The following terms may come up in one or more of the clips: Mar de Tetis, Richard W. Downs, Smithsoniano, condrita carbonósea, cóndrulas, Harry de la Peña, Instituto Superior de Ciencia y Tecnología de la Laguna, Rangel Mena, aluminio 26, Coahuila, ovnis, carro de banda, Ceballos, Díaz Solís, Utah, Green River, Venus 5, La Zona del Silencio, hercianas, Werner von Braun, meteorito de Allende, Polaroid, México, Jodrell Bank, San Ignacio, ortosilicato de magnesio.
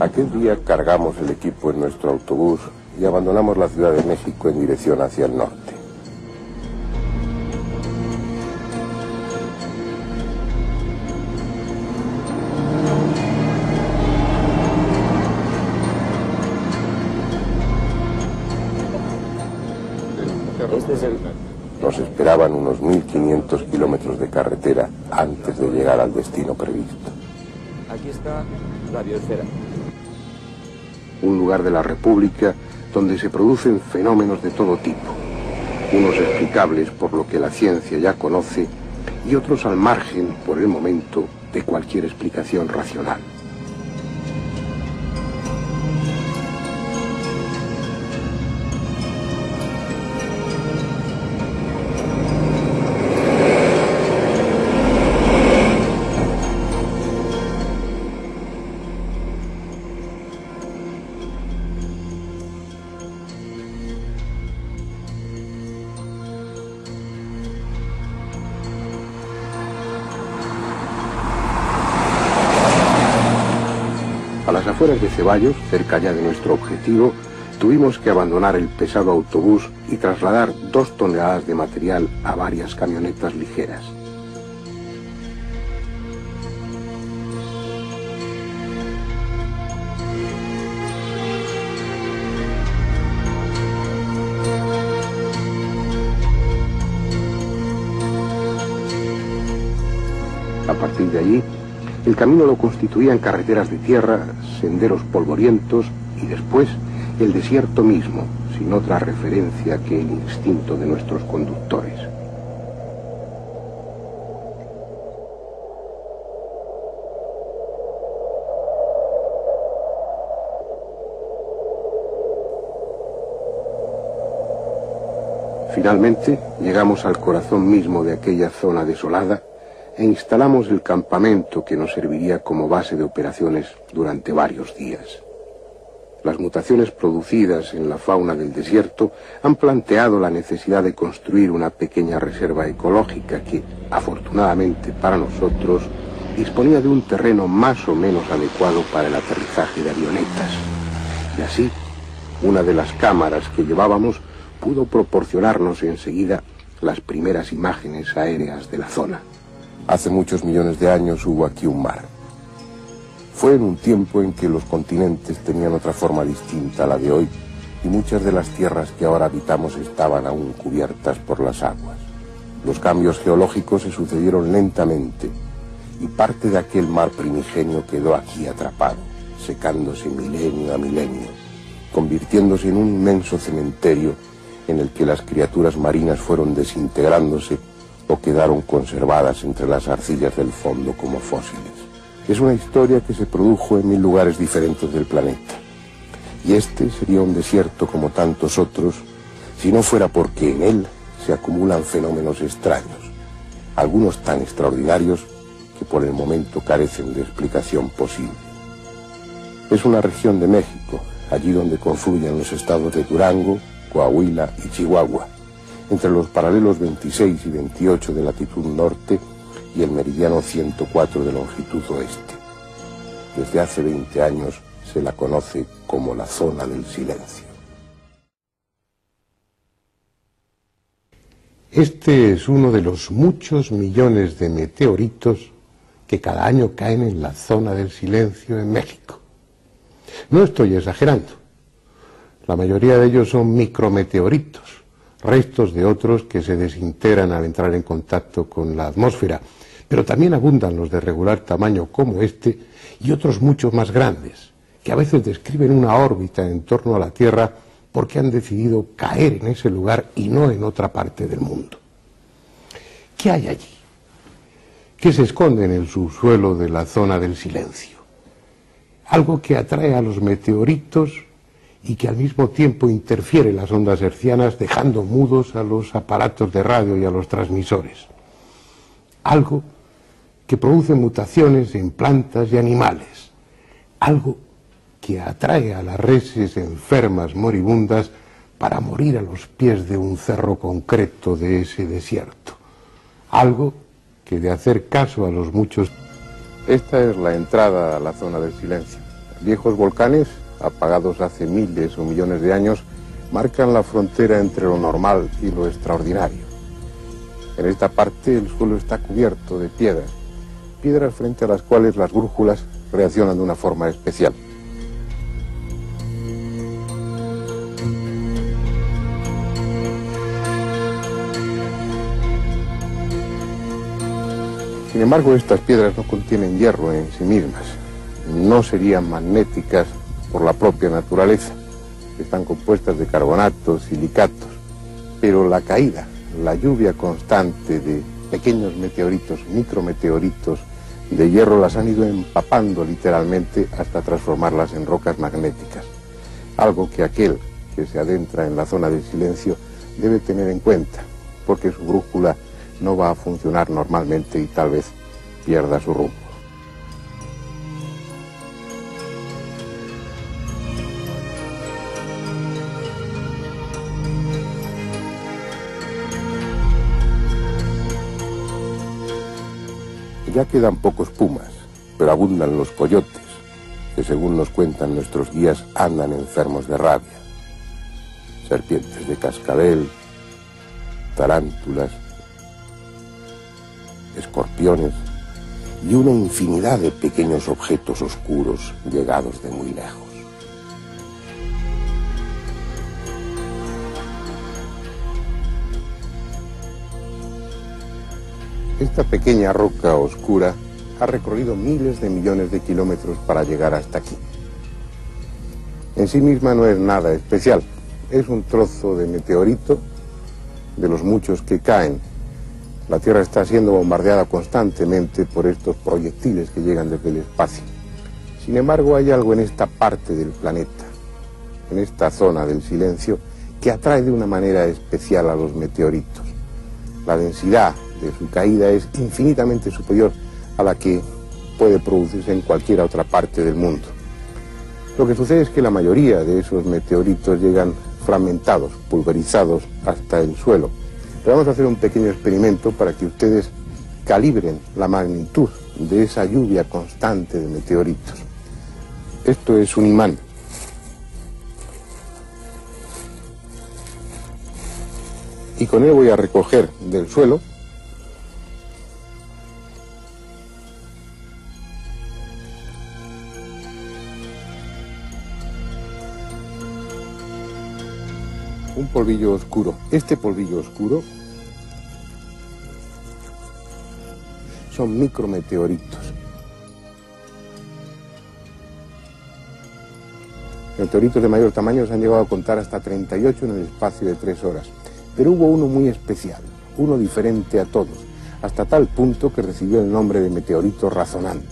Aquel día cargamos el equipo en nuestro autobús y abandonamos la Ciudad de México en dirección hacia el norte. Nos esperaban unos 1500 kilómetros de carretera antes de llegar al destino previsto. Aquí está la biosfera. Un lugar de la República donde se producen fenómenos de todo tipo, unos explicables por lo que la ciencia ya conoce y otros al margen, por el momento, de cualquier explicación racional. Fuera de Ceballos, cerca ya de nuestro objetivo, tuvimos que abandonar el pesado autobús y trasladar 2 toneladas de material a varias camionetas ligeras. A partir de allí, el camino lo constituían carreteras de tierra, senderos polvorientos y después el desierto mismo, sin otra referencia que el instinto de nuestros conductores. Finalmente llegamos al corazón mismo de aquella zona desolada e instalamos el campamento que nos serviría como base de operaciones durante varios días. Las mutaciones producidas en la fauna del desierto han planteado la necesidad de construir una pequeña reserva ecológica que, afortunadamente para nosotros, disponía de un terreno más o menos adecuado para el aterrizaje de avionetas. Y así, una de las cámaras que llevábamos pudo proporcionarnos enseguida las primeras imágenes aéreas de la zona. Hace muchos millones de años hubo aquí un mar. Fue en un tiempo en que los continentes tenían otra forma distinta a la de hoy y muchas de las tierras que ahora habitamos estaban aún cubiertas por las aguas. Los cambios geológicos se sucedieron lentamente y parte de aquel mar primigenio quedó aquí atrapado, secándose milenio a milenio, convirtiéndose en un inmenso cementerio en el que las criaturas marinas fueron desintegrándose o quedaron conservadas entre las arcillas del fondo como fósiles. Es una historia que se produjo en 1000 lugares diferentes del planeta. Y este sería un desierto como tantos otros, si no fuera porque en él se acumulan fenómenos extraños, algunos tan extraordinarios que por el momento carecen de explicación posible. Es una región de México, allí donde confluyen los estados de Durango, Coahuila y Chihuahua, entre los paralelos 26 y 28 de latitud norte y el meridiano 104 de longitud oeste. Desde hace 20 años se la conoce como la Zona del Silencio. Este es uno de los muchos millones de meteoritos que cada año caen en la Zona del Silencio en México. No estoy exagerando. La mayoría de ellos son micrometeoritos, restos de otros que se desintegran al entrar en contacto con la atmósfera, pero también abundan los de regular tamaño como este y otros mucho más grandes, que a veces describen una órbita en torno a la Tierra porque han decidido caer en ese lugar y no en otra parte del mundo. ¿Qué hay allí? ¿Qué se esconde en el subsuelo de la Zona del Silencio? Algo que atrae a los meteoritos y que al mismo tiempo interfiere las ondas hercianas, dejando mudos a los aparatos de radio y a los transmisores. Algo que produce mutaciones en plantas y animales. Algo que atrae a las reses enfermas moribundas para morir a los pies de un cerro concreto de ese desierto. Algo que, de hacer caso a los muchos... Esta es la entrada a la Zona del Silencio. Viejos volcanes, apagados hace miles o millones de años, marcan la frontera entre lo normal y lo extraordinario. En esta parte el suelo está cubierto de piedras, piedras frente a las cuales las brújulas reaccionan de una forma especial. Sin embargo, estas piedras no contienen hierro en sí mismas, no serían magnéticas por la propia naturaleza. Están compuestas de carbonatos, silicatos, pero la caída, la lluvia constante de pequeños meteoritos, micrometeoritos de hierro las han ido empapando literalmente hasta transformarlas en rocas magnéticas. Algo que aquel que se adentra en la zona del silencio debe tener en cuenta, porque su brújula no va a funcionar normalmente y tal vez pierda su rumbo. Ya quedan pocos pumas, pero abundan los coyotes, que según nos cuentan nuestros guías andan enfermos de rabia. Serpientes de cascabel, tarántulas, escorpiones y una infinidad de pequeños objetos oscuros llegados de muy lejos. Esta pequeña roca oscura ha recorrido miles de millones de kilómetros para llegar hasta aquí. En sí misma no es nada especial, es un trozo de meteorito de los muchos que caen. La Tierra está siendo bombardeada constantemente por estos proyectiles que llegan desde el espacio. Sin embargo, hay algo en esta parte del planeta, en esta zona del silencio, que atrae de una manera especial a los meteoritos. La densidad de su caída es infinitamente superior a la que puede producirse en cualquier otra parte del mundo. Lo que sucede es que la mayoría de esos meteoritos llegan fragmentados, pulverizados hasta el suelo. Pero vamos a hacer un pequeño experimento para que ustedes calibren la magnitud de esa lluvia constante de meteoritos. Esto es un imán. Y con él voy a recoger del suelo un polvillo oscuro. Este polvillo oscuro son micrometeoritos. Meteoritos de mayor tamaño se han llegado a contar hasta 38 en el espacio de 3 horas. Pero hubo uno muy especial, uno diferente a todos, hasta tal punto que recibió el nombre de meteorito razonante.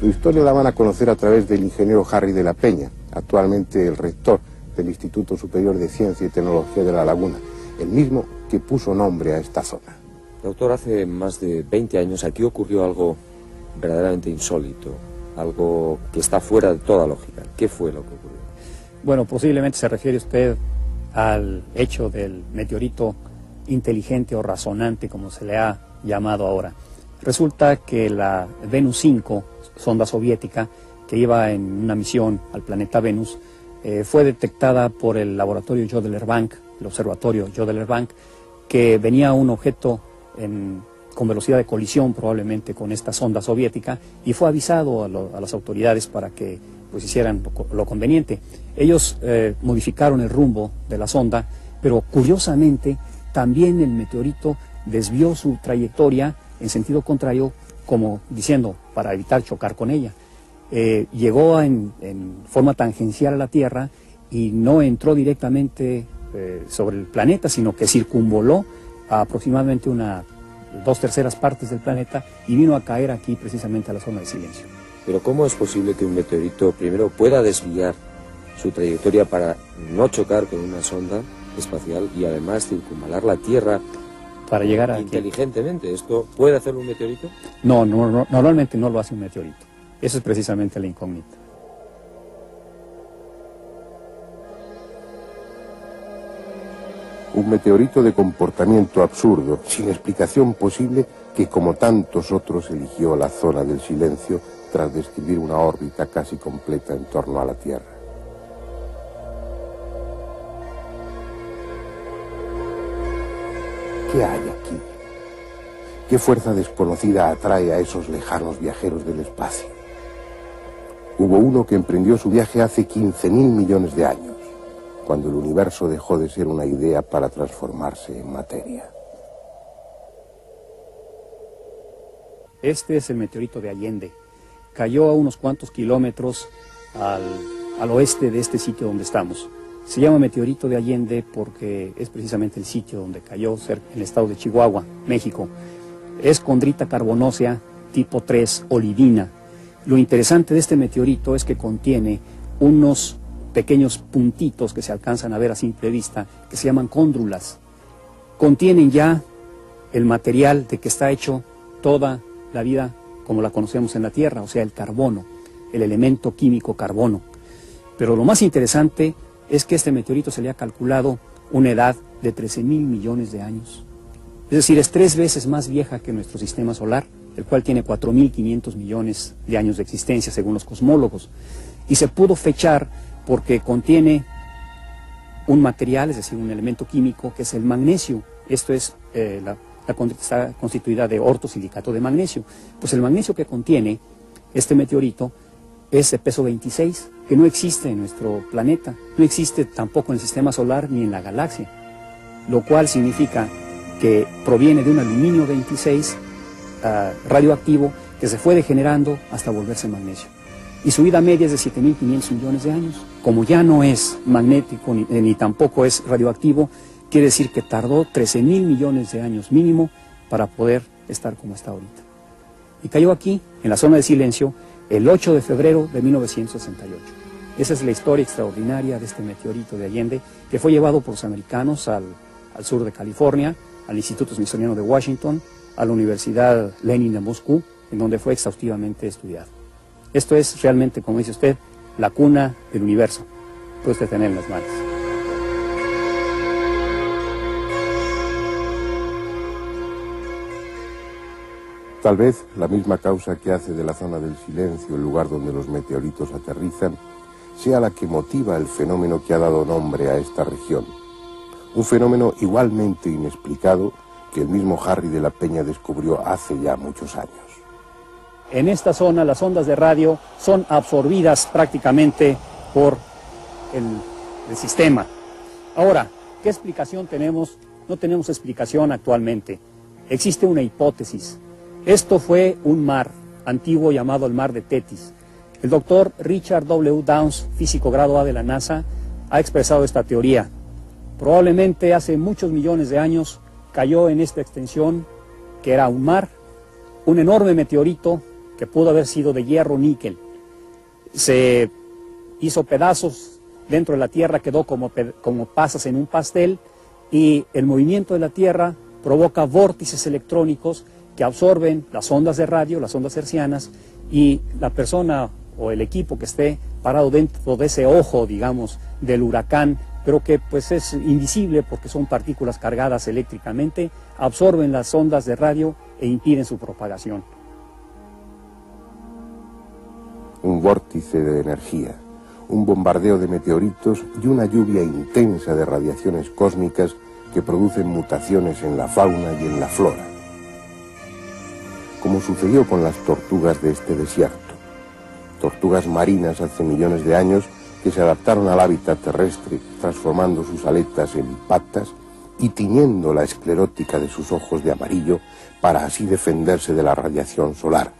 Su historia la van a conocer a través del ingeniero Harry de la Peña, actualmente el rector del Instituto Superior de Ciencia y Tecnología de la Laguna, el mismo que puso nombre a esta zona. Doctor, hace más de 20 años aquí ocurrió algo verdaderamente insólito, algo que está fuera de toda lógica. ¿Qué fue lo que ocurrió? Bueno, posiblemente se refiere usted al hecho del meteorito inteligente o razonante, como se le ha llamado ahora. Resulta que la Venus 5, sonda soviética, que iba en una misión al planeta Venus, fue detectada por el laboratorio Jodrell Bank, el observatorio Jodrell Bank, que venía un objeto con velocidad de colisión probablemente con esta sonda soviética, y fue avisado a las autoridades para que pues hicieran lo conveniente. Ellos modificaron el rumbo de la sonda, pero curiosamente también el meteorito desvió su trayectoria en sentido contrario, como diciendo, para evitar chocar con ella. Llegó en forma tangencial a la Tierra y no entró directamente sobre el planeta, sino que circunvoló a aproximadamente 2/3 partes del planeta y vino a caer aquí precisamente a la zona de silencio. Pero ¿cómo es posible que un meteorito primero pueda desviar su trayectoria para no chocar con una sonda espacial y además circunvalar la Tierra para llegar a inteligentemente? Aquí. ¿Esto puede hacer un meteorito? No, normalmente no lo hace un meteorito. Eso es precisamente la incógnita. Un meteorito de comportamiento absurdo, sin explicación posible, que como tantos otros eligió la zona del silencio tras describir una órbita casi completa en torno a la Tierra. ¿Qué hay aquí? ¿Qué fuerza desconocida atrae a esos lejanos viajeros del espacio? Hubo uno que emprendió su viaje hace 15.000 millones de años, cuando el universo dejó de ser una idea para transformarse en materia. Este es el meteorito de Allende. Cayó a unos cuantos kilómetros al oeste de este sitio donde estamos. Se llama meteorito de Allende porque es precisamente el sitio donde cayó, cerca del estado de Chihuahua, México. Es condrita carbonósea tipo 3, olivina. Lo interesante de este meteorito es que contiene unos pequeños puntitos que se alcanzan a ver a simple vista, que se llaman cóndrulas. Contienen ya el material de que está hecho toda la vida como la conocemos en la Tierra, o sea, el carbono, el elemento químico carbono. Pero lo más interesante es que a este meteorito se le ha calculado una edad de 13.000 millones de años. Es decir, es 3 veces más vieja que nuestro sistema solar, el cual tiene 4.500 millones de años de existencia, según los cosmólogos. Y se pudo fechar porque contiene un material, es decir, un elemento químico, que es el magnesio. Esto es la condrita está constituida de ortosilicato de magnesio. Pues el magnesio que contiene este meteorito es de peso 26, que no existe en nuestro planeta, no existe tampoco en el sistema solar ni en la galaxia, lo cual significa que proviene de un aluminio 26 radioactivo que se fue degenerando hasta volverse magnesio. Y su vida media es de 7.500 millones de años. Como ya no es magnético ni tampoco es radioactivo, quiere decir que tardó 13.000 millones de años mínimo para poder estar como está ahorita. Y cayó aquí, en la zona del silencio, el 8 de febrero de 1968. Esa es la historia extraordinaria de este meteorito de Allende, que fue llevado por los americanos al sur de California, al Instituto Smithsoniano de Washington, a la Universidad Lenin de Moscú, en donde fue exhaustivamente estudiado. Esto es realmente, como dice usted, la cuna del universo. Puede usted tener en las manos. Tal vez la misma causa que hace de la zona del silencio el lugar donde los meteoritos aterrizan sea la que motiva el fenómeno que ha dado nombre a esta región. Un fenómeno igualmente inexplicado que el mismo Harry de la Peña descubrió hace ya muchos años. En esta zona las ondas de radio son absorbidas prácticamente por el sistema. Ahora, ¿qué explicación tenemos? No tenemos explicación actualmente. Existe una hipótesis. Esto fue un mar antiguo llamado el Mar de Tetis. El doctor Richard W. Downs, físico grado A de la NASA, ha expresado esta teoría. Probablemente hace muchos millones de años cayó en esta extensión, que era un mar, un enorme meteorito que pudo haber sido de hierro níquel. Se hizo pedazos dentro de la Tierra, quedó como pasas en un pastel, y el movimiento de la Tierra provoca vórtices electrónicos que absorben las ondas de radio, las ondas hercianas, y la persona o el equipo que esté parado dentro de ese ojo, digamos, del huracán, pero que pues es invisible porque son partículas cargadas eléctricamente, absorben las ondas de radio e impiden su propagación. Un vórtice de energía, un bombardeo de meteoritos y una lluvia intensa de radiaciones cósmicas que producen mutaciones en la fauna y en la flora, como sucedió con las tortugas de este desierto. Tortugas marinas hace millones de años que se adaptaron al hábitat terrestre, transformando sus aletas en patas y tiñendo la esclerótica de sus ojos de amarillo para así defenderse de la radiación solar,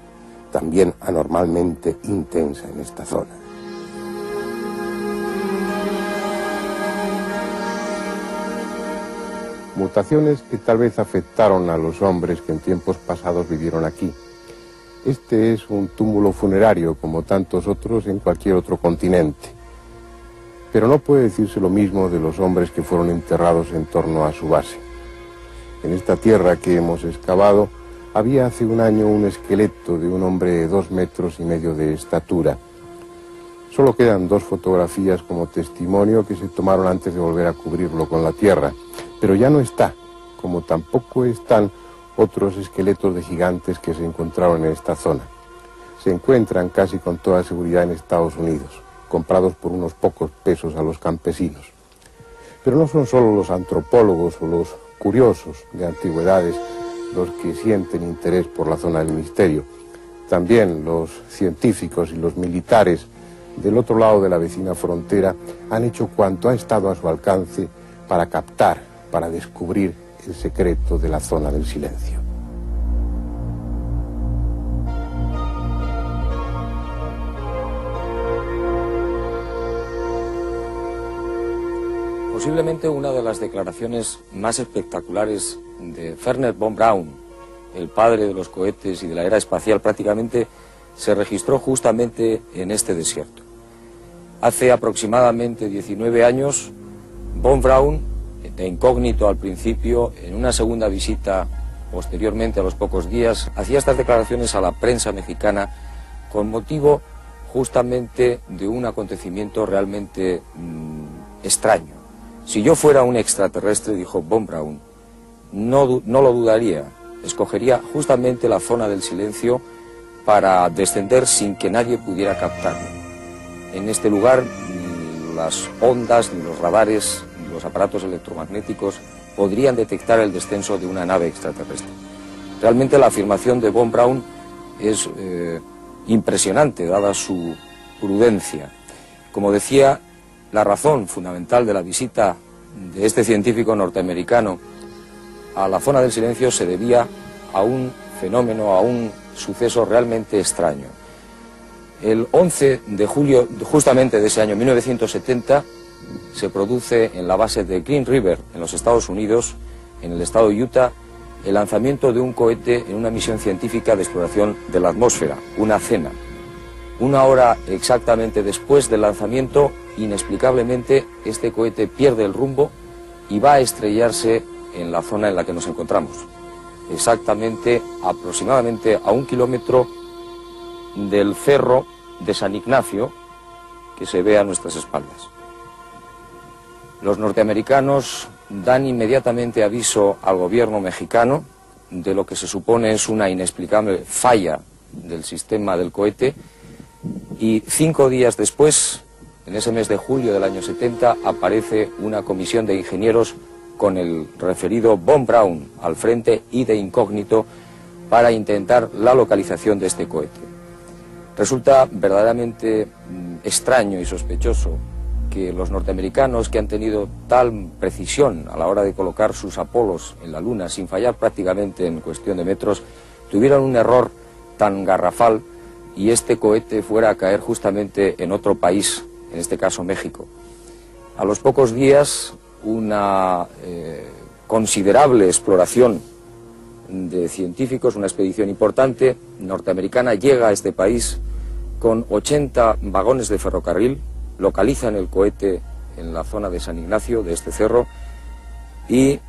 también anormalmente intensa en esta zona. Mutaciones que tal vez afectaron a los hombres que en tiempos pasados vivieron aquí. Este es un túmulo funerario como tantos otros en cualquier otro continente. Pero no puede decirse lo mismo de los hombres que fueron enterrados en torno a su base. En esta tierra que hemos excavado había hace un año un esqueleto de un hombre de 2,5 metros de estatura. Solo quedan 2 fotografías como testimonio que se tomaron antes de volver a cubrirlo con la tierra. Pero ya no está, como tampoco están otros esqueletos de gigantes que se encontraron en esta zona. se encuentran casi con toda seguridad en Estados Unidos, comprados por unos pocos pesos a los campesinos. Pero no son solo los antropólogos o los curiosos de antigüedades los que sienten interés por la zona del misterio, también los científicos y los militares del otro lado de la vecina frontera han hecho cuanto ha estado a su alcance para captar, para descubrir el secreto de la zona del silencio. Posiblemente una de las declaraciones más espectaculares de Werner von Braun, el padre de los cohetes y de la era espacial prácticamente, se registró justamente en este desierto. Hace aproximadamente 19 años, von Braun, de incógnito al principio, en una segunda visita posteriormente a los pocos días, hacía estas declaraciones a la prensa mexicana con motivo justamente de un acontecimiento realmente extraño. Si yo fuera un extraterrestre, dijo von Braun, no lo dudaría, escogería justamente la zona del silencio para descender sin que nadie pudiera captarlo. En este lugar ni las ondas, ni los radares, ni los aparatos electromagnéticos podrían detectar el descenso de una nave extraterrestre. Realmente la afirmación de von Braun es impresionante, dada su prudencia. Como decía, la razón fundamental de la visita de este científico norteamericano a la zona del silencio se debía a un fenómeno, a un suceso realmente extraño. El 11 de julio, justamente de ese año 1970, se produce en la base de Green River, en los Estados Unidos, en el estado de Utah, el lanzamiento de un cohete en una misión científica de exploración de la atmósfera, una cena. Una hora exactamente después del lanzamiento, inexplicablemente, este cohete pierde el rumbo y va a estrellarse en la zona en la que nos encontramos. Exactamente, aproximadamente a 1 kilómetro del cerro de San Ignacio, que se ve a nuestras espaldas. Los norteamericanos dan inmediatamente aviso al gobierno mexicano de lo que se supone es una inexplicable falla del sistema del cohete. Y 5 días después, en ese mes de julio del año 70, aparece una comisión de ingenieros con el referido von Braun al frente y de incógnito para intentar la localización de este cohete. Resulta verdaderamente extraño y sospechoso que los norteamericanos, que han tenido tal precisión a la hora de colocar sus Apolos en la Luna sin fallar prácticamente en cuestión de metros, tuvieran un error tan garrafal y este cohete fuera a caer justamente en otro país, en este caso México. A los pocos días, una considerable exploración de científicos, una expedición importante norteamericana, llega a este país con 80 vagones de ferrocarril, localizan el cohete en la zona de San Ignacio, de este cerro, y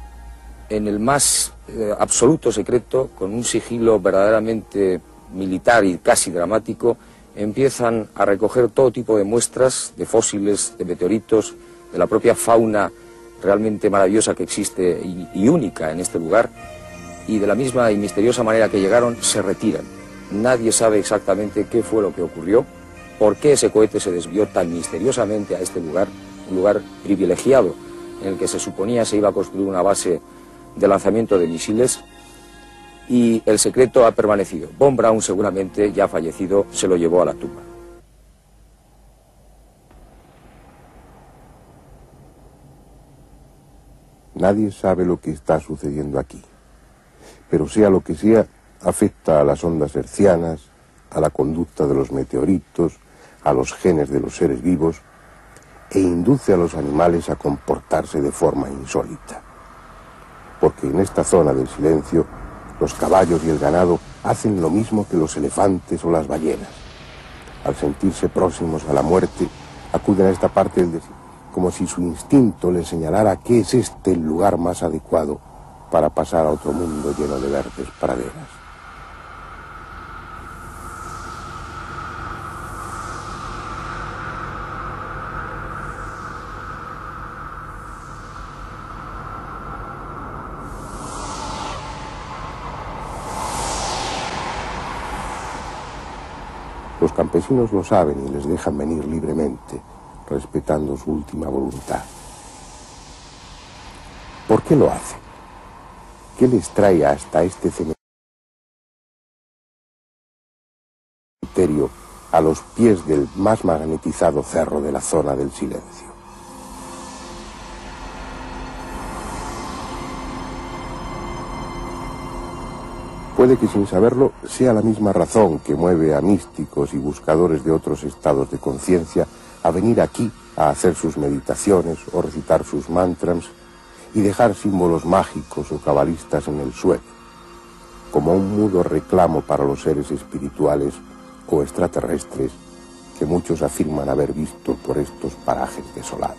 en el más absoluto secreto, con un sigilo verdaderamente militar y casi dramático, empiezan a recoger todo tipo de muestras, de fósiles, de meteoritos, de la propia fauna realmente maravillosa que existe y única en este lugar, y de la misma y misteriosa manera que llegaron, se retiran. Nadie sabe exactamente qué fue lo que ocurrió, por qué ese cohete se desvió tan misteriosamente a este lugar, un lugar privilegiado en el que se suponía se iba a construir una base de lanzamiento de misiles, y el secreto ha permanecido. Von Braun, seguramente ya fallecido, se lo llevó a la tumba. Nadie sabe lo que está sucediendo aquí, pero sea lo que sea, afecta a las ondas hercianas, a la conducta de los meteoritos, a los genes de los seres vivos, e induce a los animales a comportarse de forma insólita. Porque en esta zona del silencio, los caballos y el ganado hacen lo mismo que los elefantes o las ballenas. Al sentirse próximos a la muerte, acuden a esta parte del desierto, como si su instinto les señalara que es este el lugar más adecuado para pasar a otro mundo lleno de verdes praderas. Los campesinos lo saben y les dejan venir libremente, respetando su última voluntad. ¿Por qué lo hacen? ¿Qué les trae hasta este cementerio a los pies del más magnetizado cerro de la Zona del Silencio? Puede que sin saberlo sea la misma razón que mueve a místicos y buscadores de otros estados de conciencia a venir aquí a hacer sus meditaciones o recitar sus mantras y dejar símbolos mágicos o cabalistas en el suelo, como un mudo reclamo para los seres espirituales o extraterrestres que muchos afirman haber visto por estos parajes desolados.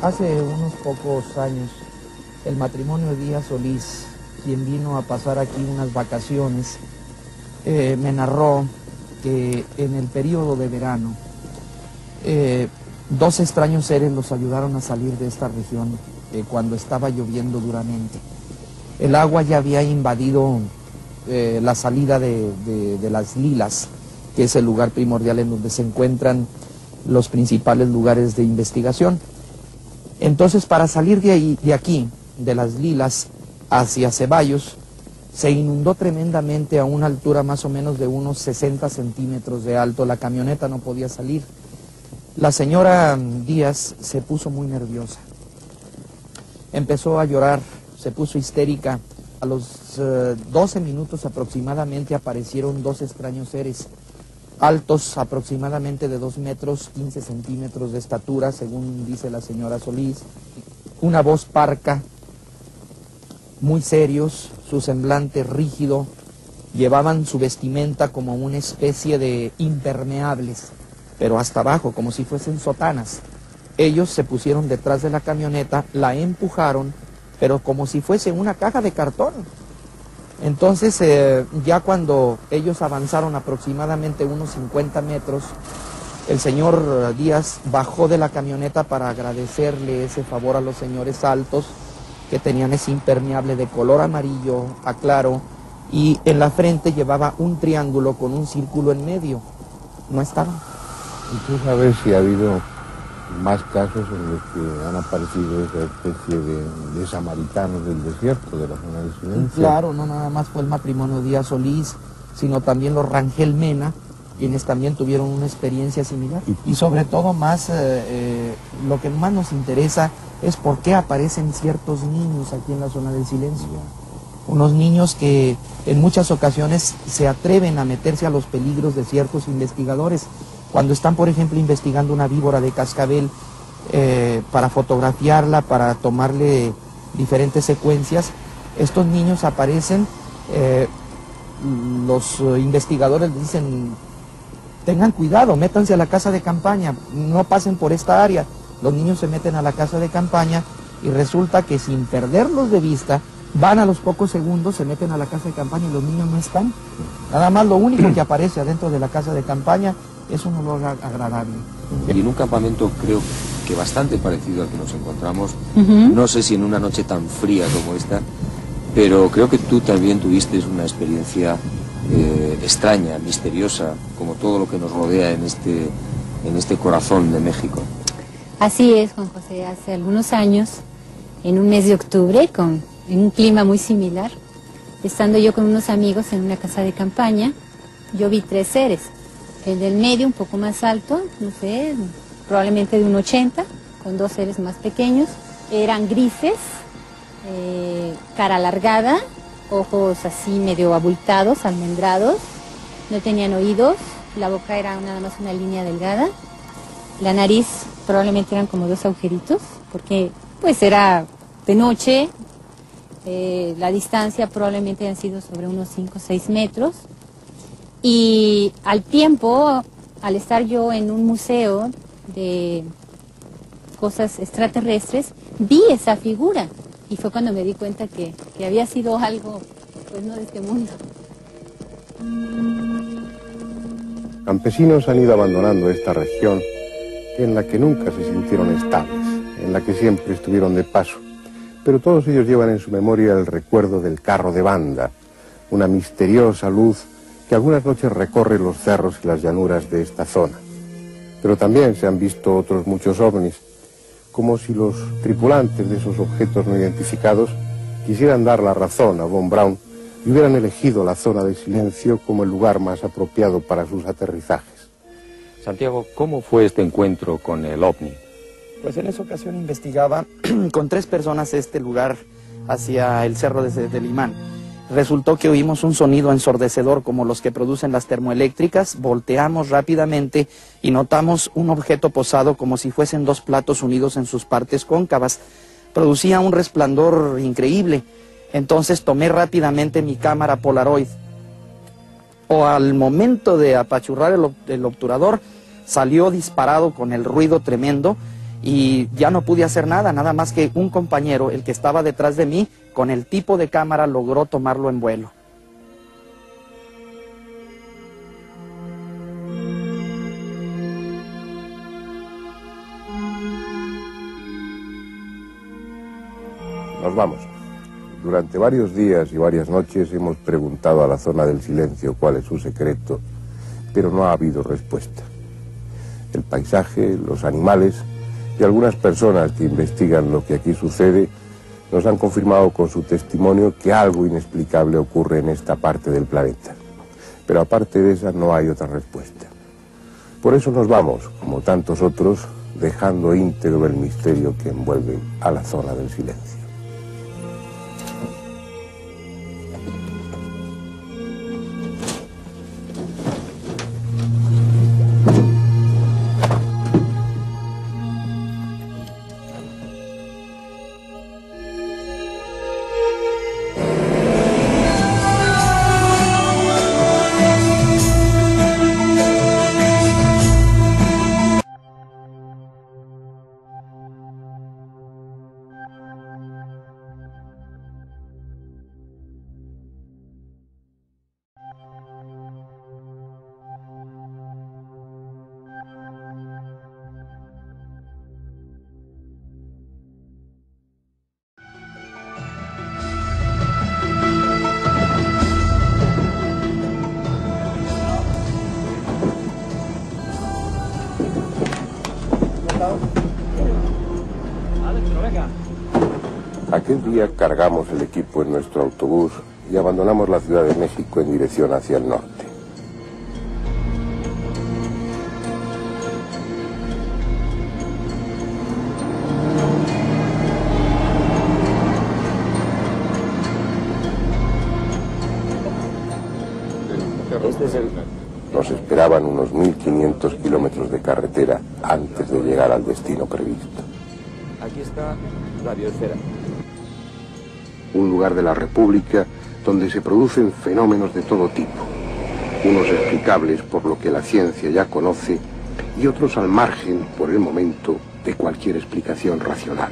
Hace unos pocos años, el matrimonio Díaz Solís, quien vino a pasar aquí unas vacaciones, me narró que en el periodo de verano, dos extraños seres los ayudaron a salir de esta región cuando estaba lloviendo duramente. El agua ya había invadido la salida de las Lilas, que es el lugar primordial en donde se encuentran los principales lugares de investigación. Entonces, para salir de aquí, de las Lilas, hacia Ceballos, se inundó tremendamente a una altura más o menos de unos 60 centímetros de alto. La camioneta no podía salir. La señora Díaz se puso muy nerviosa. Empezó a llorar, se puso histérica. A los 12 minutos aproximadamente aparecieron dos extraños seres, altos aproximadamente de 2 metros, 15 centímetros de estatura, según dice la señora Solís, una voz parca, muy serios, su semblante rígido, llevaban su vestimenta como una especie de impermeables, pero hasta abajo, como si fuesen sotanas. Ellos se pusieron detrás de la camioneta, la empujaron, pero como si fuese una caja de cartón. Entonces, ya cuando ellos avanzaron aproximadamente unos 50 metros, el señor Díaz bajó de la camioneta para agradecerle ese favor a los señores altos, que tenían ese impermeable de color amarillo a claro, y en la frente llevaba un triángulo con un círculo en medio. No estaban. ¿Y tú sabes si ha habido más casos en los que han aparecido esa especie de samaritanos del desierto, de la Zona del Silencio? Claro, no nada más fue el matrimonio Díaz Solís, sino también los Rangel Mena, quienes también tuvieron una experiencia similar. Y sobre todo más, lo que más nos interesa es por qué aparecen ciertos niños aquí en la Zona del Silencio. Unos niños que en muchas ocasiones se atreven a meterse a los peligros de ciertos investigadores. Cuando están, por ejemplo, investigando una víbora de cascabel para fotografiarla, para tomarle diferentes secuencias, estos niños aparecen, los investigadores dicen, tengan cuidado, métanse a la casa de campaña, no pasen por esta área. Los niños se meten a la casa de campaña y resulta que sin perderlos de vista, van a los pocos segundos, se meten a la casa de campaña y los niños no están. Nada más lo único que aparece adentro de la casa de campaña es un olor agradable. Y en un campamento creo que bastante parecido al que nos encontramos, no sé si en una noche tan fría como esta, pero creo que tú también tuviste una experiencia extraña, misteriosa, como todo lo que nos rodea en este corazón de México. Así es, Juan José. Hace algunos años, en un mes de octubre, en un clima muy similar, estando yo con unos amigos en una casa de campaña, yo vi tres seres. El del medio, un poco más alto, no sé, probablemente de un 80, con dos seres más pequeños. Eran grises, cara alargada, ojos así medio abultados, almendrados. No tenían oídos, la boca era nada más una línea delgada. La nariz probablemente eran como dos agujeritos, porque pues era de noche. La distancia probablemente han sido sobre unos 5 o 6 metros. Y al tiempo, al estar yo en un museo de cosas extraterrestres, vi esa figura. Y fue cuando me di cuenta que había sido algo, pues no de este mundo. Campesinos han ido abandonando esta región en la que nunca se sintieron estables, en la que siempre estuvieron de paso. Pero todos ellos llevan en su memoria el recuerdo del carro de banda, una misteriosa luz que algunas noches recorre los cerros y las llanuras de esta zona. Pero también se han visto otros muchos ovnis, como si los tripulantes de esos objetos no identificados quisieran dar la razón a von Braun y hubieran elegido la zona del silencio como el lugar más apropiado para sus aterrizajes. Santiago, ¿cómo fue este encuentro con el ovni? Pues en esa ocasión investigaba con tres personas este lugar hacia el cerro del Imán. Resultó que oímos un sonido ensordecedor como los que producen las termoeléctricas, volteamos rápidamente y notamos un objeto posado como si fuesen dos platos unidos en sus partes cóncavas. Producía un resplandor increíble. Entonces tomé rápidamente mi cámara Polaroid. O al momento de apachurrar el obturador, salió disparado con el ruido tremendo y ya no pude hacer nada, nada más que un compañero, el que estaba detrás de mí, con el tipo de cámara logró tomarlo en vuelo. Nos vamos. Durante varios días y varias noches hemos preguntado a la zona del silencio cuál es su secreto, pero no ha habido respuesta. El paisaje, los animales y algunas personas que investigan lo que aquí sucede nos han confirmado con su testimonio que algo inexplicable ocurre en esta parte del planeta. Pero aparte de esa no hay otra respuesta. Por eso nos vamos, como tantos otros, dejando íntegro el misterio que envuelve a la zona del silencio. Aquel día cargamos el equipo en nuestro autobús y abandonamos la Ciudad de México en dirección hacia el norte. Nos esperaban unos 1500 kilómetros de carretera antes de llegar al destino previsto. Aquí está la biosfera. Un lugar de la República donde se producen fenómenos de todo tipo, unos explicables por lo que la ciencia ya conoce y otros al margen, por el momento, de cualquier explicación racional.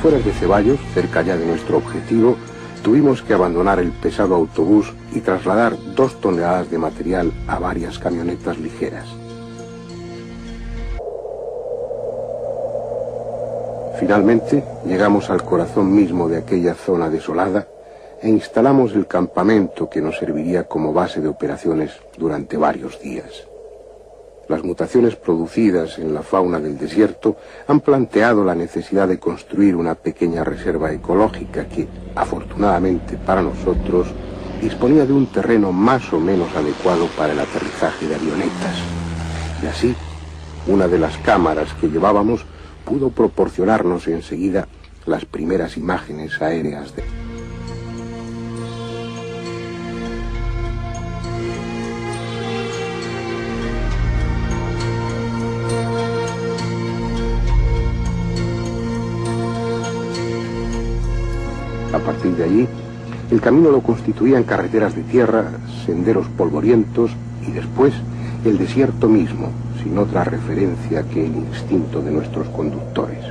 Fuera de Ceballos, cerca ya de nuestro objetivo, tuvimos que abandonar el pesado autobús y trasladar 2 toneladas de material a varias camionetas ligeras. Finalmente, llegamos al corazón mismo de aquella zona desolada e instalamos el campamento que nos serviría como base de operaciones durante varios días. Las mutaciones producidas en la fauna del desierto han planteado la necesidad de construir una pequeña reserva ecológica que, afortunadamente para nosotros, disponía de un terreno más o menos adecuado para el aterrizaje de avionetas. Y así, una de las cámaras que llevábamos pudo proporcionarnos enseguida las primeras imágenes aéreas de... partir de allí, el camino lo constituían carreteras de tierra, senderos polvorientos y después el desierto mismo, sin otra referencia que el instinto de nuestros conductores.